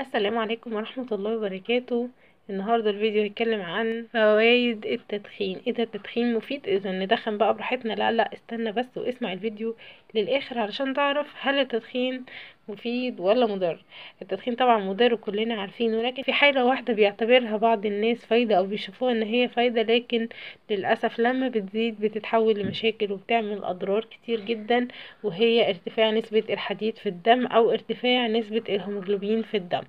السلام عليكم ورحمة الله وبركاته. النهاردة الفيديو هيتكلم عن فوائد التدخين. اذا التدخين مفيد، اذا ندخن بقى براحتنا؟ لا استنى بس واسمع الفيديو للاخر علشان تعرف هل التدخين مفيد ولا مضر. التدخين طبعا مضر كلنا عارفينه، لكن في حاجة واحدة بيعتبرها بعض الناس فايدة او بيشوفوها ان هي فايدة، لكن للأسف لما بتزيد بتتحول لمشاكل وبتعمل اضرار كتير جدا، وهي ارتفاع نسبة الحديد في الدم او ارتفاع نسبة الهيموجلوبين في الدم.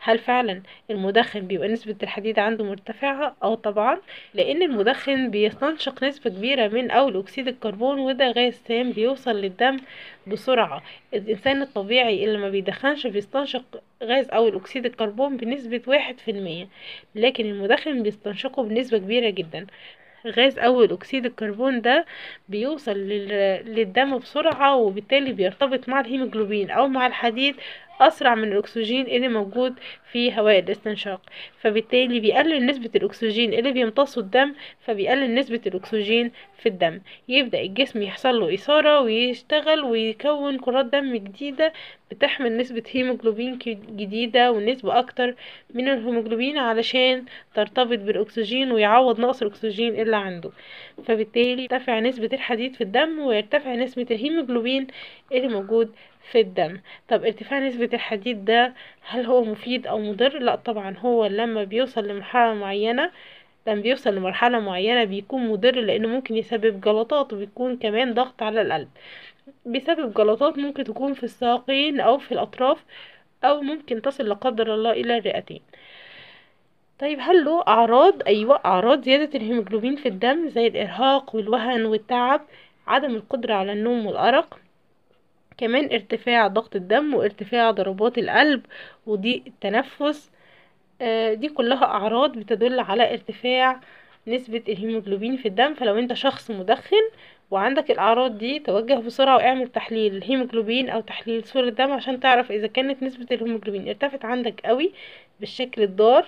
هل فعلا المدخن بيبقى نسبة الحديد عنده مرتفعة؟ طبعا، لان المدخن بيستنشق نسبة كبيرة من اكسيد الكربون، وده غاز سام بيوصل للدم بسرعة. الانسان الطبيعي اللي ما بيدخنش بيستنشق غاز اكسيد الكربون بنسبة 1%، لكن المدخن بيستنشقه بنسبة كبيرة جدا. غاز اكسيد الكربون ده بيوصل للدم بسرعة، وبالتالي بيرتبط مع الهيموجلوبين او مع الحديد اسرع من الاكسجين اللي موجود في هواء الاستنشاق، فبالتالي بيقلل نسبة الاكسجين اللي بيمتصه الدم، فبيقلل نسبة الاكسجين في الدم. يبدأ الجسم يحصل له اثارة ويشتغل ويكون كرات دم جديدة بتحمل نسبة هيموجلوبين جديدة ونسبة اكتر من الهيموجلوبين علشان ترتبط بالاكسجين ويعوض نقص الاكسجين اللي عنده، فبالتالي ترتفع نسبة الحديد في الدم ويرتفع نسبة الهيموجلوبين اللي موجود في الدم. طب ارتفاع نسبة الحديد ده هل هو مفيد او مضر؟ لا طبعا، هو لما بيوصل لمرحلة معينة بيكون مضر، لانه ممكن يسبب جلطات، وبيكون كمان ضغط على القلب، بيسبب جلطات ممكن تكون في الساقين او في الاطراف، او ممكن تصل لا قدر الله الى الرئتين. طيب هل له اعراض؟ ايوه، اعراض زيادة الهيموجلوبين في الدم زي الارهاق والوهن والتعب، عدم القدرة على النوم والارق، كمان ارتفاع ضغط الدم وارتفاع ضربات القلب وضيق التنفس. دي كلها اعراض بتدل على ارتفاع نسبة الهيموجلوبين في الدم. فلو انت شخص مدخن وعندك الاعراض دي، توجه بسرعة واعمل تحليل الهيموجلوبين او تحليل صورة الدم عشان تعرف اذا كانت نسبة الهيموجلوبين ارتفعت عندك قوي بالشكل الضار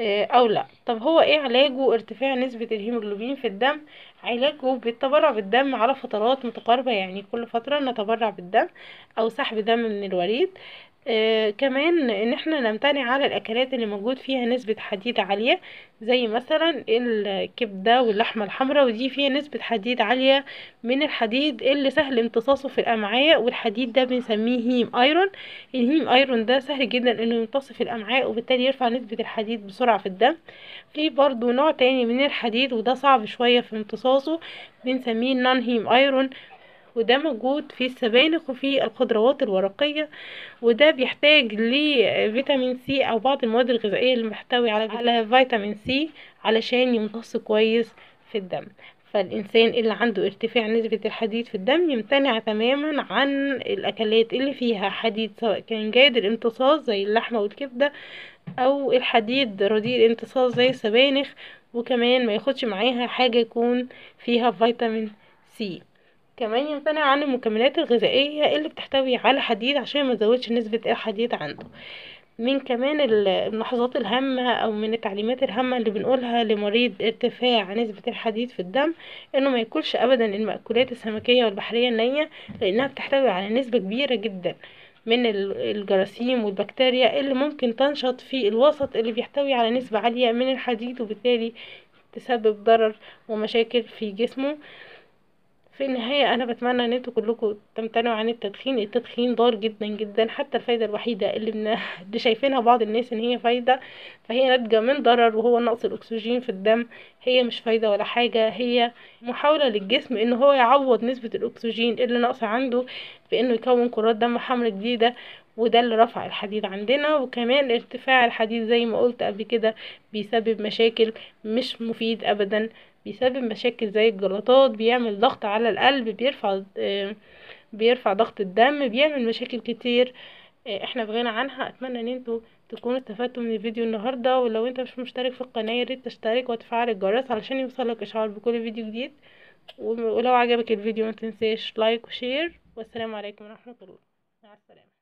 او لا. طب هو ايه علاجه؟ ارتفاع نسبة الهيموجلوبين في الدم علاجه بالتبرع بالدم على فترات متقاربة، يعني كل فترة نتبرع بالدم او سحب دم من الوريد. كمان ان احنا نمتنع على الاكلات اللي موجود فيها نسبة حديد عالية، زي مثلا الكبدة واللحمة الحمراء، ودي فيها نسبة حديد عالية من الحديد اللي سهل امتصاصه في الامعاء، والحديد ده بنسميه هيم ايرون. الهيم ايرون ده سهل جدا انه يمتص في الامعاء، وبالتالي يرفع نسبة الحديد بسرعة في الدم. في برضو نوع تاني من الحديد وده صعب شوية في امتصاصه، بنسميه نون هيم ايرون، وده موجود في السبانخ وفي الخضروات الورقية، وده بيحتاج لفيتامين سي او بعض المواد الغذائية اللي محتوي على فيتامين سي علشان يمتص كويس في الدم. فالإنسان اللي عنده ارتفاع نسبة الحديد في الدم يمتنع تماما عن الأكلات اللي فيها حديد، سواء كان جيد الامتصاص زي اللحمة والكبدة، أو الحديد رديء الامتصاص زي السبانخ، وكمان ما ياخدش معاها حاجة يكون فيها فيتامين سي. كمان يمتنع عن المكملات الغذائية اللي بتحتوي على حديد عشان ما تزودش نسبة الحديد عنده. من كمان الملاحظات الهامة او من التعليمات الهامة اللي بنقولها لمريض ارتفاع نسبة الحديد في الدم، انه ما ياكلش ابدا المأكولات السمكية والبحرية النية، لانها بتحتوي على نسبة كبيرة جدا من الجراثيم والبكتيريا اللي ممكن تنشط في الوسط اللي بيحتوي على نسبة عالية من الحديد، وبالتالي تسبب ضرر ومشاكل في جسمه. في النهاية انا بتمنى ان انتوا كلكم تمتنعوا عن التدخين. التدخين ضار جدا جدا، حتى الفايدة الوحيدة اللي شايفينها بعض الناس ان هي فايدة، فهي ناتجة من ضرر وهو نقص الاكسجين في الدم. هي مش فايدة ولا حاجة، هي محاولة للجسم ان هو يعوض نسبة الاكسجين اللي ناقصة عنده بانه يكون كرات دم حمراء جديدة، وده اللي رفع الحديد عندنا. وكمان ارتفاع الحديد زي ما قلت قبل كده بيسبب مشاكل، مش مفيد ابدا، بيسبب مشاكل زي الجلطات، بيعمل ضغط على القلب، بيرفع ضغط الدم، بيعمل مشاكل كتير احنا بغنى عنها. اتمنى ان انتوا تكونوا استفدتوا من الفيديو النهارده، ولو انت مش مشترك في القناه يا ريت تشترك وتفعل الجرس علشان يوصلك اشعار بكل فيديو جديد. ولو عجبك الفيديو ما تنساش لايك وشير، والسلام عليكم ورحمه الله. مع السلامه.